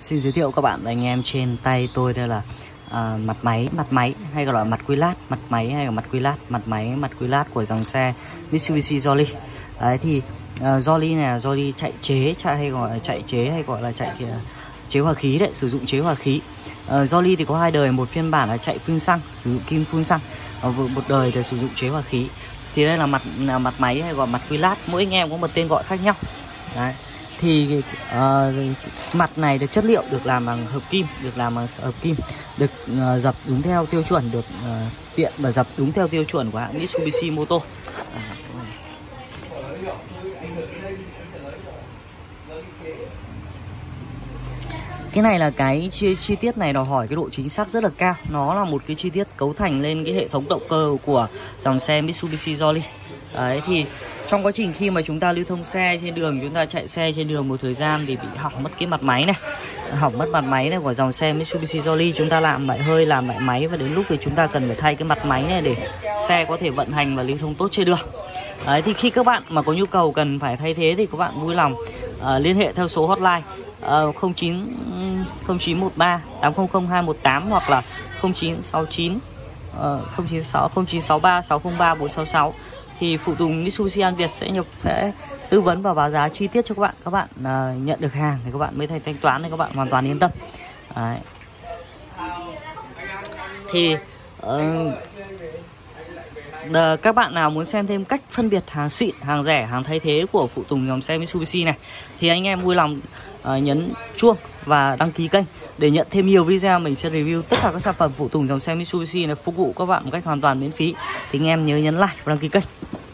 Xin giới thiệu các bạn và anh em, trên tay tôi đây là mặt máy hay gọi là mặt quy lát của dòng xe Mitsubishi Jolie. Đấy thì Jolie này, Jolie chạy chế hòa khí đấy, sử dụng chế hòa khí. Jolie thì có hai đời, một phiên bản là chạy phun xăng, sử dụng kim phun xăng, một đời thì sử dụng chế hòa khí. Thì đây là mặt máy hay gọi mặt quy lát, mỗi anh em có một tên gọi khác nhau. Đấy. Thì mặt này được chất liệu được làm bằng hợp kim, được dập đúng theo tiêu chuẩn, được tiện và dập đúng theo tiêu chuẩn của hãng Mitsubishi Motor. Cái này là cái chi tiết này, đòi hỏi cái độ chính xác rất là cao. Nó là một cái chi tiết cấu thành lên cái hệ thống động cơ của dòng xe Mitsubishi Jolie. Đấy thì trong quá trình khi mà chúng ta lưu thông xe trên đường, chúng ta chạy xe trên đường một thời gian thì bị hỏng mất cái mặt máy này, hỏng mất mặt máy này của dòng xe Mitsubishi Jolie. Chúng ta làm lại hơi, làm lại máy, và đến lúc thì chúng ta cần phải thay cái mặt máy này để xe có thể vận hành và lưu thông tốt trên đường. Đấy thì khi các bạn mà có nhu cầu cần phải thay thế thì các bạn vui lòng liên hệ theo số hotline 0913 800 218 hoặc là 0963 603 466. Thì phụ tùng Mitsubishi An Việt sẽ tư vấn và báo giá chi tiết cho các bạn. Các bạn nhận được hàng thì các bạn mới thanh toán thì các bạn hoàn toàn yên tâm. Đấy. Thì các bạn nào muốn xem thêm cách phân biệt hàng xịn, hàng rẻ, hàng thay thế của phụ tùng dòng xe Mitsubishi này thì anh em vui lòng nhấn chuông và đăng ký kênh để nhận thêm nhiều video mình sẽ review tất cả các sản phẩm phụ tùng dòng xe Mitsubishi này, phục vụ các bạn một cách hoàn toàn miễn phí. Thì anh em nhớ nhấn like và đăng ký kênh.